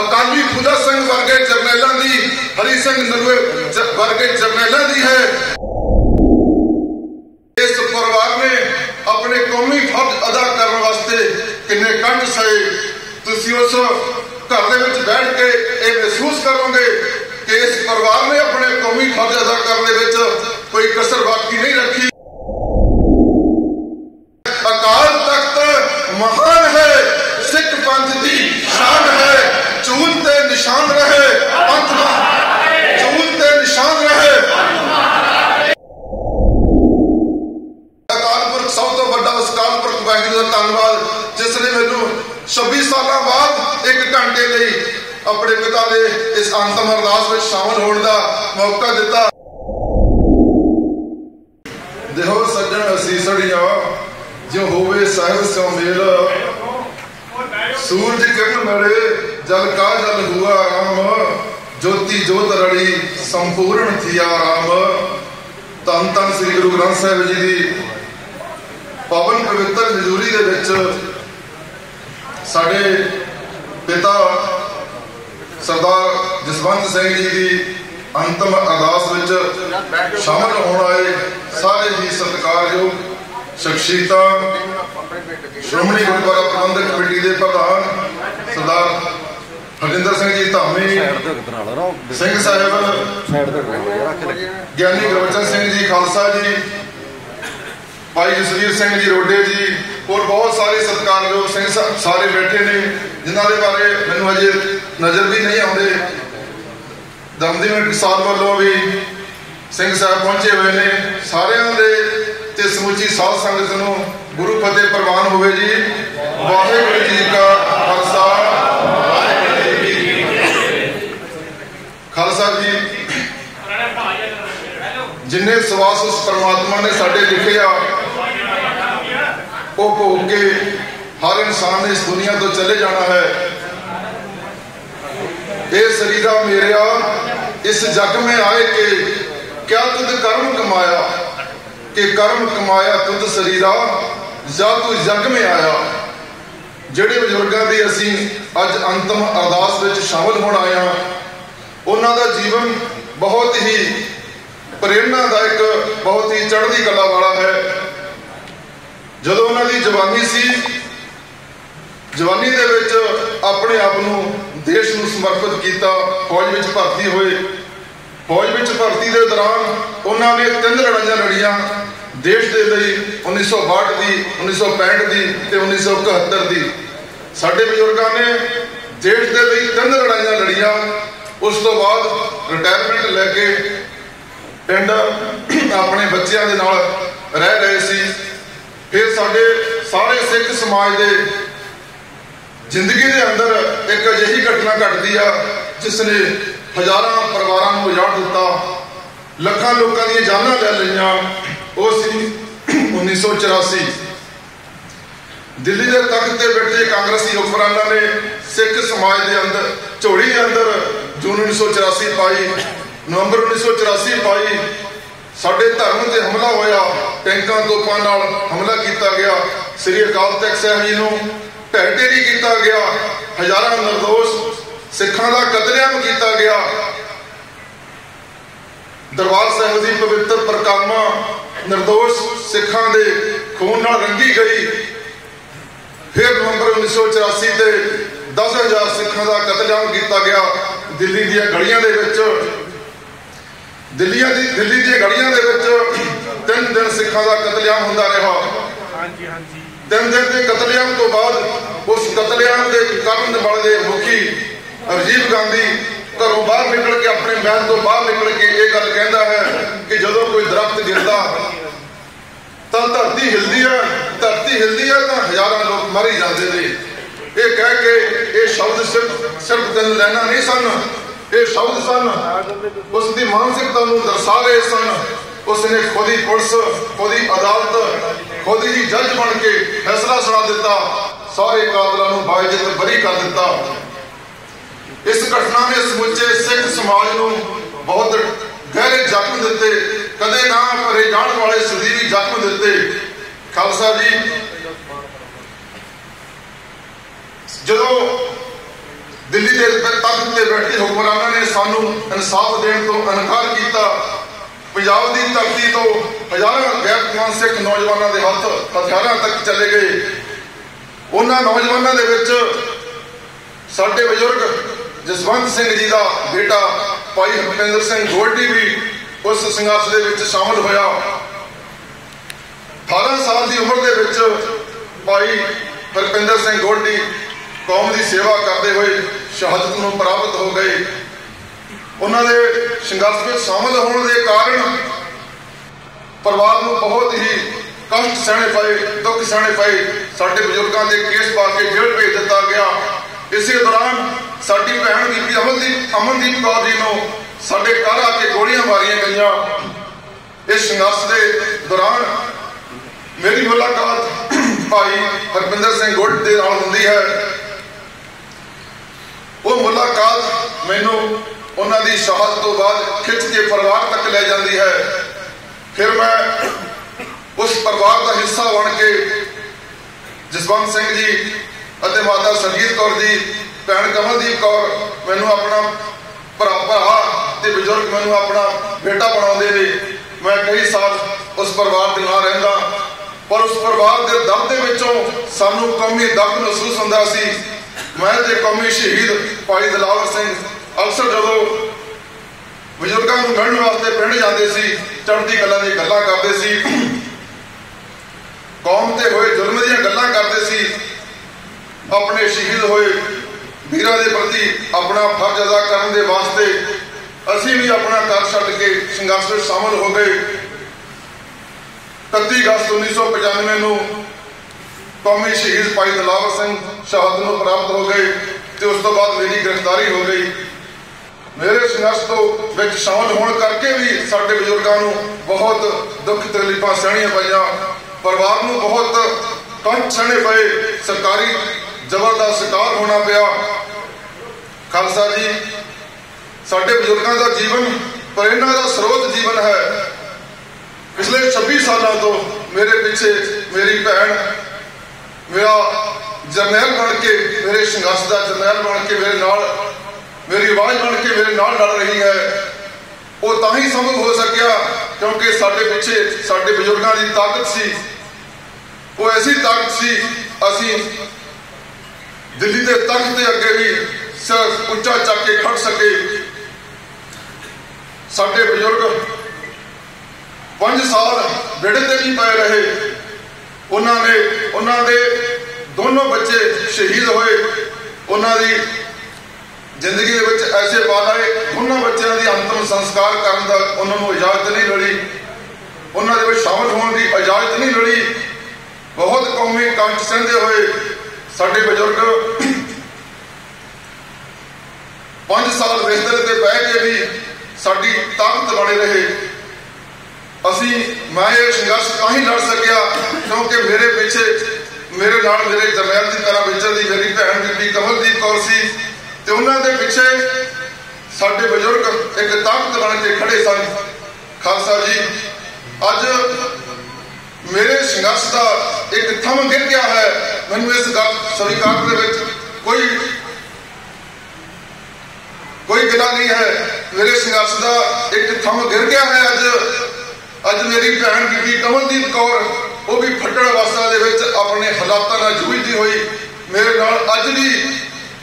अकाली खुदा सिंह वर्गे जरनैलों की हरी सिंह नलवे वर्गे जरनैलों की है। इस परिवार ने अपने कौमी फर्ज अदा करने वास्ते किन्ने कंठ सहे। तुसी उस घर दे विच बैठ के यह महसूस करोगे कि इस परिवार ने अपने कौमी फर्ज अदा करने विच कोई कसर बाकी नहीं रखी। अकाल तख्त महान है, सिख पंथ की शान है। चून ते निशान रहे पंथ महान, चून ते निशान रहे। अकाल पुरख सब तो बड़ा अकाल पुरख वाहिगुरू दा धन्नवाद, जिसने मैनू 26 साल बाद 1 घंटे लिए अपने पिता ने इस अंतिम अरदास में शामिल होने का मौका दिता। देहो सज्जन असीसड़िया जो होवे साहिब सो मेल, सूरज किरण मरे जल का जल हुआ राम, ज्योति ज्योत रड़ी संपूर्ण थिया राम। धन धन श्री गुरु ग्रंथ साहिब जी की पावन पवित्र हजूरी के विच साडे पिता सरदार जसवंत सिंह जी की अंतिम अरदास शामिल होने आए सारे ही सत्कारयोग शख्सियत, श्रोमणी गुरुद्वारा प्रबंधक कमेटी के प्रधान सरदार हरपिंदर सिंह जी धामी सिंह साहब, ज्ञानी गुरबचन सिंह जी खालसा जी, भाई जसवीर सिंह जी रोडे जी और बहुत सारे सत्कारयोग सिंह सारे बैठे ने, जिन्होंने बारे मैनू अजे नज़र भी नहीं आते। दमदमी टकसाल वालों भी सिंह साहब पहुंचे हुए ने सारे ते समूची साध संगत को गुरु फतेह प्रवान होवे जी। वाहेगुरू जी का खालसा वाहेगुरू जी की फतेह। खालसा जी जिन्हें सवास उस परमात्मा ने साडे लिखे आ भोग के हर इंसान ने इस दुनिया तो चले जाना है। ए शरीरा मेरा इस जग में आए के क्या तुद कर्म कमाया, के कर्म कमाया तुद शरीरा जा तू जग में आया। जेडे बजुर्गों की असी अज अंतिम अरदास शामिल होना आए हैं, उन्हों का जीवन बहुत ही प्रेरणादायक, बहुत ही चढ़ती कला वाला है। जदों उन्होंने जवानी सी, जवानी दे विच अपने आप नूं देश नूं समर्पित किया। फौज में भर्ती होए, फौज में भर्ती के दौरान उन्होंने 3 लड़ाइयां लड़िया देश के लिए, 1962 की, 1965 की ते 1971 की। साडे बजुर्गों ने देश के लिए 3 लड़ाइयां लड़िया। उस तो बाद रिटायरमेंट लैके पिंड अपने बच्चों के नाल रह रहे सी। फिर साडे सारे सिख समाज के जिंदगी के अंदर एक अजिही घटना घटती है जिसने हजारों परिवारों को उजाड़ दिता, लाखों लोगों दी जानां ले लईआं। वो सी 1984 दिल्ली के तख्त पर बैठे कांग्रेसी हुक्मरानों ने सिख समाज के अंदर झोली अंदर जून 1984 पाई, नवंबर 1984 पाई। साडे धर्म से हमला होया, टैंकों तोपों नाल हमला किया गया, श्री अकाल तख्त साहब जी नूं ढह ढेरी किया गया, हजारों निर्दोष सिखां दा कतलेआम किया गया। दरबार साहब की पवित्र परिक्रमा निर्दोष सिखां दे खून नाल रंगी गई। फिर नवंबर 1984 से 10,000 सिखां दा कतलेआम किया गया। दिल्ली दी गलियां दे विच दिल्ली दी गलियां दे विच 3 दिन सिखां दा कतलेआम हुंदा रहा। 3 दिन के कतलेआम तो बाद उस कतलेआम के कारण वाले मुखी राजीव गांधी घरों बाहर निकल के अपने महल तो बाहर निकल के ये गल कहता है कि जदों कोई दरख्त गिरता तो धरती हिलती है, धरती हिलती है तो हजारों लोग मरी जाते ने। यह कह के ये शब्द सिर्फ 3 लाइनां नहीं सन, ये शब्द सन उसकी मानसिकता दर्शा रहे सन। उसने खुद ही पुलिस, खुद ही अदालत, खुद ही जज बन के फैसला सुना दिता, सारे कातलों को बाइज्जत बरी कर दिता। इस घटना ने समुचे सिख समाज को बहुत गहरे जख्म दिते, कदे ना भरे जाने वाले सुदीवी जख्म दिते। खालसा जी जदों दिल्ली के तख्त से बैठे हुक्मरानों ने सानू इंसाफ देने तो इनकार किया। पंजाब की धरती तो हजारों गैर कानूनी सिख नौजवानों के हाथ हथियारों तक चले गए। उन्होंने नौजवानों के विच साडे बजुर्ग जसवंत सिंह जी का बेटा भाई हरपिंदर सिंह गोल्डी भी उस संघर्ष के विच शामिल होया। 18 साल की उम्र के भाई हरपिंदर सिंह गोल्डी कौम की सेवा करते हुए शहादत को प्राप्त हो गए। उन्होंने संघर्ष में शामिल होने के कारण परिवार को बहुत ही कष्ट सहने पाए, दुख सहने पाए। साडे बजुर्गों के केस पा के जेल भेज दिता गया। इसी दौरान साडी भैन बीबी अमनदीप कौर जी को साडे घर आके गोलियां मारिया गई। इस संघर्ष के दौरान मेरी मुलाकात भाई हरपिंदर सिंह गुड के नाल होंदी है। वो मुलाकात मैनू उन्हां दी शहादत तो बाद खिंच के परिवार तक ले जाती है। फिर मैं उस परिवार का हिस्सा बन के जसवंत सिंह जी और माता सरजीत कौर जी, भैन कमलदीप कौर मैनू अपना भरा ते बजुर्ग मैनू अपना बेटा बनाते ने। मैं कई साल उस परिवार के नाल रहिंदा, पर उस परिवार के दर्द के विचों सानू कौमी दर्द महसूस होंदा सी। मैं ते कौमी शहीद भाई दलावर सिंह अक्सर जदों बजुर्गों को मिलने वास्ते पिंड जाते सी, चढ़ती कला दी गल्लां करते सी, कौम ते होए जुल्म दी गल्लां करते सी, अपने शहीद होए वीरां दे प्रति अपना फर्ज अदा करन दे वास्ते असीं भी अपना घर छड्ड के संघर्ष विच शामिल हो गए। 31 अगस्त 1995 को कौमी शहीद भाई दलावर सिंह शहादत को प्राप्त हो गए तो उस तो बाद मेरी गिरफ्तारी हो गई। मेरे संघर्ष तो विच शामिल होने करके भी साडे बजुर्गों को बहुत दुख तकलीफा सहनिया पाइया, परिवार को बहुत कष्ट सहने पे, सरकारी जबर का शिकार होना पाया। खालसा जी साडे बजुर्गों का जीवन प्रेरणा का स्रोत जीवन है। पिछले 26 सालों तो मेरे पीछे मेरी भैन मेरा जरनैल बन के, मेरे संघर्ष का जरनैल बन के मेरे नाल, मेरी आवाज़ बन के मेरे नाल लड़ रही है। वो तां ही संभव हो सकिया क्योंकि साडे पिछे साडे बजुर्गों की ताकत सी। वो ऐसी ताकत सी असी दिल्ली के तख्त के अगे भी सिर उच्चा चक के खड़ सके। साडे बजुर्ग 5 साल बेड़े ते भी पए रहे। उन्होंने दोनों बच्चे शहीद होए। उन्होंने जिंदगी के ऐसे पल आए, दोनों बच्चों की अंतिम संस्कार करने का उन्होंने इजाजत नहीं मिली, उन्होंने शामिल होने की इजाजत नहीं मिली। बहुत कौमी कंठ सहते हुए साडे बजुर्ग 5 साल बिस्तर से बह के भी साडी ताकत बने रहे। मैं ये संघर्ष ताहीं लड़ सकिया क्योंकि मेरे पीछे मेरे नाल मेरे जरनैल की तरह विचरदी मेरी भैन बीबी कमलदीप कौर सी ते उन्हां दे पिछे साडे बजुर्ग एक ताकत बन के खड़े सन। खालसा जी अज मेरे संघर्ष का एक थम गिर गया है। मैनूं इस गल स्वीकार दे विच कोई गिला नहीं है। मेरे संघर्ष का एक थम गिर गया है। अज मेरी भैन बीबी कमलदीप कौर वो भी फट्टड़ अवस्था दे विच अपने हालातों नाल जूझदी हुई मेरे नाल अज भी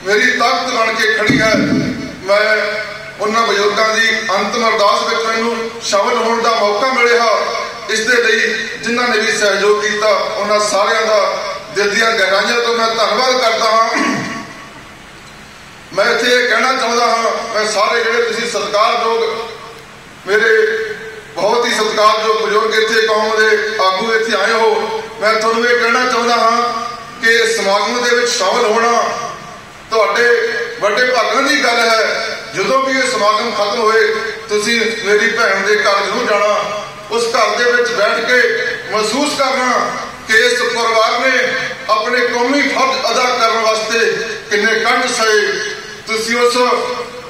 मेरी ताकत बन के खड़ी है। मैं उन्हां बजुर्गों की अंतिम अरदास विच मैनूं शामिल होने का मौका मिलिया। इस दे लई जिन्हां ने भी सहयोग किया उन्हां सारियां दा दिल दीआं गहराइयां तों मैं धन्नवाद करदा हां। मैं इत्थे कहना चाहुंदा हां, मैं सारे जिहड़े तुसीं सत्कार लोग मेरे बहुत ही सत्कारयोग बजुर्ग इत्थे कौम के आगू इत्थे आए हो, मैं तुहानूं ये कहना चाहता हाँ कि समागम के शामिल होना तुहाडे वड्डे भागां की गल है। जदों भी ये समागम खत्म होए तुसीं मेरी भैन के घर जरूर जाना, उस घर के बैठ के महसूस करना कि इस परिवार ने अपने कौमी फर्ज अदा करने वास्ते किन्ने कंठ सहे। तुसीं उस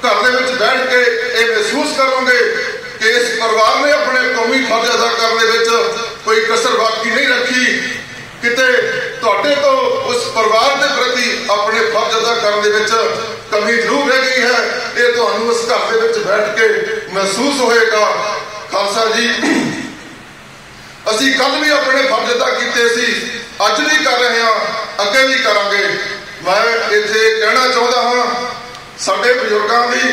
घर के बैठ के ये महसूस करोगे कि इस परिवार ने अपने कौमी फर्ज अदा करने कोई कसर बाकी नहीं रखी। किते ਤੁਹਾਡੇ ਤੋਂ ਉਸ ਪਰਿਵਾਰ ਦੇ ਪ੍ਰਤੀ ਆਪਣੇ ਫਰਜ਼ ਅਦਾ ਕਰਨ ਦੇ ਵਿੱਚ ਕਮੀ ਜ਼ਰੂਰ ਰਹਿ ਗਈ ਹੈ। ਇਹ ਤੁਹਾਨੂੰ ਉਸ ਘਰ ਦੇ ਵਿੱਚ ਬੈਠ ਕੇ ਮਹਿਸੂਸ ਹੋਏਗਾ। ਖਾਲਸਾ ਜੀ, ਅਸੀਂ ਕੱਲ ਵੀ ਆਪਣੇ ਫਰਜ਼ ਅਦਾ ਕੀਤੇ ਸੀ, ਅੱਜ ਵੀ ਕਰ ਰਹੇ ਹਾਂ, ਅੱਗੇ ਵੀ ਕਰਾਂਗੇ। ਮੈਂ ਇੱਥੇ ਕਹਿਣਾ ਚਾਹੁੰਦਾ ਹਾਂ ਸਾਡੇ ਬਜ਼ੁਰਗਾਂ ਦੀ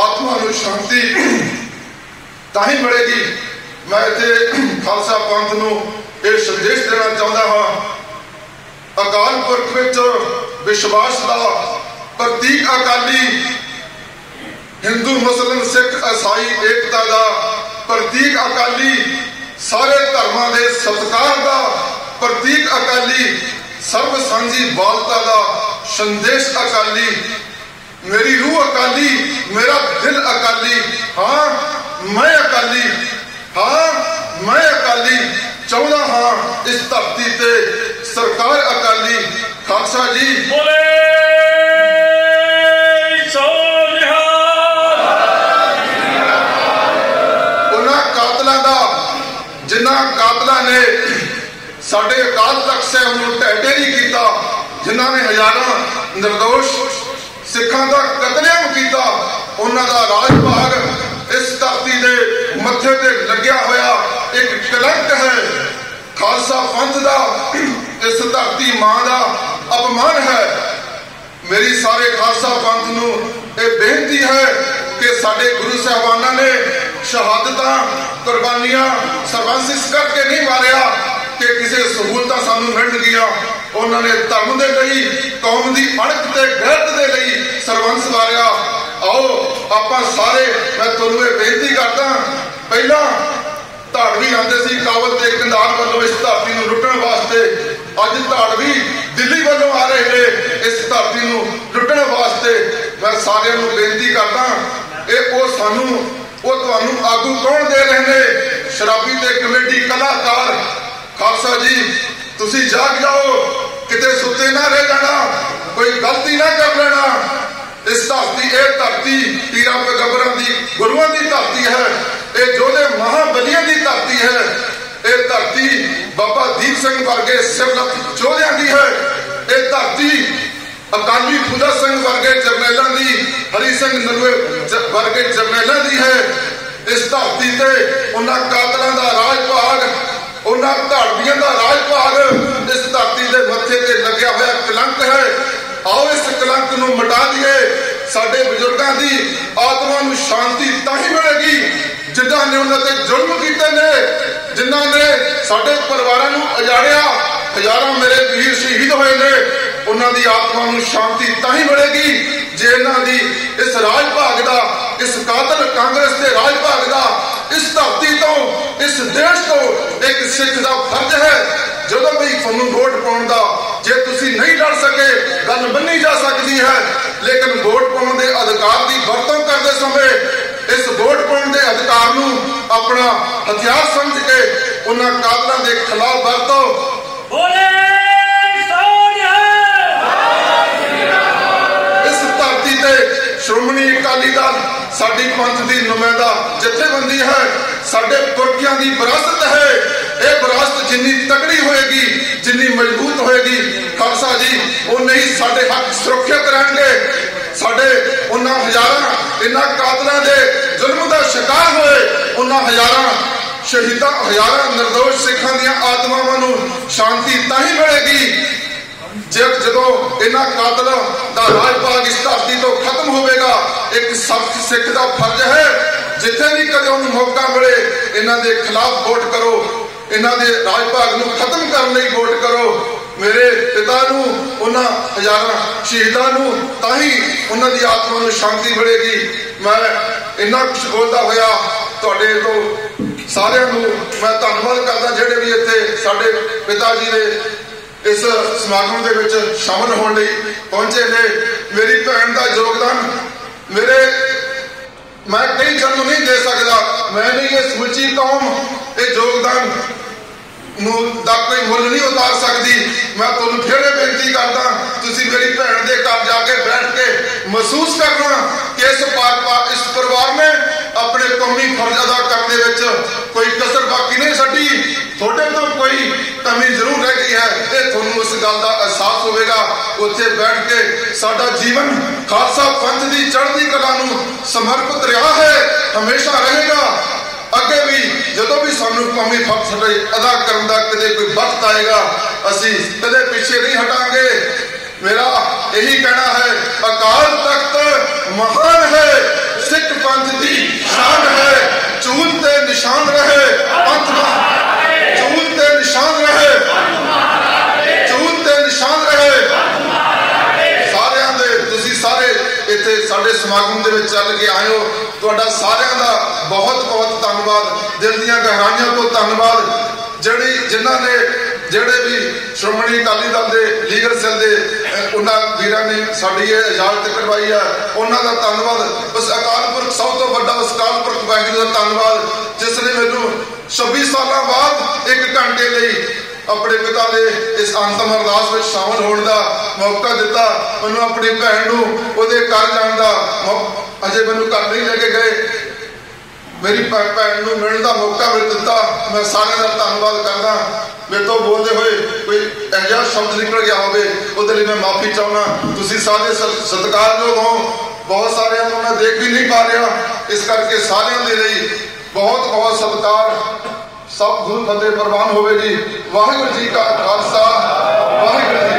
ਆਤਮਾ ਨੂੰ ਸ਼ਾਂਤੀ ਤਾਂ ਹੀ ਮਿਲੇਗੀ। ਮੈਂ ਇੱਥੇ ਖਾਲਸਾ ਪੰਥ ਨੂੰ ਇਹ ਸੰਦੇਸ਼ ਦੇਣਾ ਚਾਹੁੰਦਾ ਹਾਂ, ਅਕਾਲ ਪੁਰਖ ਵਿੱਚ ਵਿਸ਼ਵਾਸ ਦਾ ਪ੍ਰਤੀਕ ਅਕਾਲੀ, ਹਿੰਦੂ ਮੁਸਲਿਮ ਸਿੱਖ ਈਸਾਈ ਏਕਤਾ ਦਾ ਪ੍ਰਤੀਕ ਅਕਾਲੀ, ਸਾਰੇ ਧਰਮਾਂ ਦੇ ਸਤਿਕਾਰ ਦਾ ਪ੍ਰਤੀਕ ਅਕਾਲੀ, ਸਰਬ ਸਾਂਝੀ ਬਾਲਤਾ ਦਾ ਸੰਦੇਸ਼ ਅਕਾਲੀ, मेरी रूह अकाली, मेरा दिल अकाली, हाँ मैं अकाली, हाँ मैं अकाली, चाहता हाँ इस धरती पे सरकार अकाली। खालसा जी बोले उन्होंने कातलों का जिन्हों कातलों ने साढ़े अकाल तख्त साहिब नूं ढह ढेरी कीता, जिन्हों ने हजारों निर्दोष सिखां दा कतलेआम कीता, उन्हां दा राजभाग इस धरती दे मत्थे ते लग्या होया एक कलंक है। खालसा पंथ दा इस धरती मां दा अपमान है। मेरी सारे खालसा पंथ नूं इह बेनती है कि साडे गुरु साहिबानां ने शहादतां कुर्बानियां सरबंसिस करके नहीं मारिया कि किसी सहूलतां सानूं मिलणगीआं। उन्होंने धर्म के लिए, कौम की अणख के गैरत के लिए सरबंस मारिया। आओ आप सारे, मैं तुहानूं बेनती करदा, पहला धाड़वी आते सी काबल ते कंधार वालों इस धरती को लुटण वास्ते, अज धाड़वी दिल्ली वालों आ रहे हैं इस धरती को लुटण वास्ते। मैं सारिआं नूं बेनती करदा, इह ओह सानूं ओह तुहानूं आगू कौन दे रहे हैं? शराबी ते कमेटी कलाकार। खालसा जी तुसी जाग जाओ, किते सुते ना रह जाना, कोई गलती ना कर लेना। इस धरती ये धरती पीरां पैगंबरां दी गुरुआं दी धरती है, ये जोधे महाबलियां दी धरती है, ये धरती बाबा दीप सिंह वर्गे सिरलख जोधियां दी है, ये धरती अकाली फूला सिंह वर्गे जरनैलां दी, हरी सिंह नलवे वर्गे जरनैलां दी है। इस धरती ते उन्हां कातलां दा राजभाग, उन्हां धाड़ियां दा राजभाग इस धरती के मत्थे ते लग्या हुआ कलंक है। आओ इस कलंक नूं मिटा दीए। साडे बजुर्गां दी आत्मा नूं शांति ताहीं मिलेगी जिन्हां ने उन्हां ते जुल्म कीते ने, जिन्हां ने साडे परिवारां नूं उजाड़िया, हजारों मेरे वीर शहीद होए ने। उन्हां दी आत्मा नूं शांति ताहीं मिलेगी जे इन्हां दी इस राज भाग दा, इस कातल कांग्रेस दे राज भाग दा, इस धरती तो, इस देश तो एक सिख का फर्ज है। जो भी तुहानूं वोट पाउण दा जे तुसीं नहीं लड़ सके, गल बनी जा सकती है, लेकिन वोट पाउण दे अधिकार की वरतों करते समय इस वोट पाउण दे अधिकार नूं अपना हथियार समझ के उन्हां कातलां दे खिलाफ वरतो। इस धरती ते श्रोमणी अकाली दल साडी पंथ दी नुमाइंदा जथेबंदी है, साडे पुरखियां दी विरासत है। यह विरासत जिन्नी तगड़ी होएगी, जिन्नी मजबूत होएगी खालसा जी, उन्ने ही साडे हक सुरक्षित रहणगे। साडे उन्हां हजारां इन्हां कातलां दे जुल्म दा शिकार होए, उन्हां हजारां शहीदां, हजारां निर्दोष सिखां दीआं आत्मावां नूं शांति ताहीं मिलेगी ਜਦੋਂ ਇਹਨਾਂ ਕਾਤਲ ਦਾ ਰਾਜਭਾਗ ਇਸ ਧਰਤੀ ਤੋਂ ਖਤਮ ਹੋਵੇਗਾ। ਇੱਕ ਸਖਤ ਸਿੱਖ ਦਾ ਫਰਜ਼ ਹੈ ਜਿੱਥੇ ਵੀ ਕਦੇ ਉਹਨੂੰ ਮੌਕਾ ਮਿਲੇ ਇਹਨਾਂ ਦੇ ਖਿਲਾਫ ਵੋਟ ਕਰੋ, ਇਹਨਾਂ ਦੇ ਰਾਜਭਾਗ ਨੂੰ ਖਤਮ ਕਰਨ ਲਈ ਵੋਟ ਕਰੋ। ਮੇਰੇ ਪਿਤਾ ਨੂੰ, ਉਹਨਾਂ ਹਜ਼ਾਰਾਂ ਸ਼ਹੀਦਾਂ ਨੂੰ, ਤਾਂ ਹੀ ਉਹਨਾਂ ਦੀ ਆਤਮਾ ਨੂੰ ਸ਼ਾਂਤੀ ਮਿਲੇਗੀ। ਮੈਂ ਇੰਨਾ ਕੁਛ ਬੋਲਦਾ ਹੋਇਆ ਤੁਹਾਡੇ ਤੋਂ ਸਾਰਿਆਂ ਨੂੰ ਮੈਂ ਧੰਨਵਾਦ ਕਰਦਾ ਜਿਹੜੇ ਵੀ ਇੱਥੇ ਸਾਡੇ ਪਿਤਾ ਜੀ ਦੇ इस समागम के शामिल होने पहुंचे ने। मेरी भैन का योगदान मेरे मैं कई जन नहीं दे सकता, मैं नहीं ये समुची कौम ये योगदान का कोई मुल नहीं उतार सकती। मैं तुहानूं फिर बेनती करदा, तुसीं मेरी भैन के घर जाके बैठ के महसूस करना कि इस परिवार ने अपने कौमी फर्ज अदा करने कोई कसर बाकी नहीं छड़ी, थोड़े तो कोई कमी जरूर रह गई है। इस गल का एहसास होगा उत्थे बैठ के साडा जीवन खालसा पंथ की चढ़ती कला समर्पित रहा है, हमेशा रहेगा। अगे भी जो भी सानू कौमी फर्ज अदा करने का कदे कोई वक्त आएगा असी कदे पीछे नहीं हटांगे। मेरा यही कहना है अकाल तख्त महान है, सिख पंथ की शान है। चूल ते निशान रहे पंथ, चूल ते निशान रहे, चूल ते निशान रहे। सारियां दे तुसी सारे इत्थे साडे समागम दे विच चल के आए हो, तुहाडा सारियां दा बहुत बहुत धन्नवाद, दिल दीआं गहराइयां तो धन्नवाद। जिहड़ी जिन्हां ने जिहड़े भी श्रोमणी अकाली दल के लीगल सेल के उन्होंने वीर ने साड़ी इजाजत करवाई है, उन्होंने धन्नवाद। उस अकाल पुरख सब तो वड्डा उस अकाल पुरख वाहिगुरू का धन्नवाद जिसने मैनू 26 साल बाद 1 घंटे लिए अपने पिता के इस अंतिम अरदास में शामिल होने का मौका दिता। मैं अपनी भैन को घर जाने का अजे मैं घर नहीं लेके गए, मेरी भैन को मिलने का मौका भी दिता। मैं सारे का धन्नवाद करना। मेरे तो बोलते हुए कोई ऐसा शब्द निकल गया होते मैं माफी चाहना। तुसी सारे सत्कार लोग हो, बहुत सारे मैं देख भी नहीं पा रहा, इस करके सारे के लिए बहुत बहुत सत्कार। सब गुरु फतेह प्रवान होगी। वाहिगुरू जी का खालसा वाहिगुरू।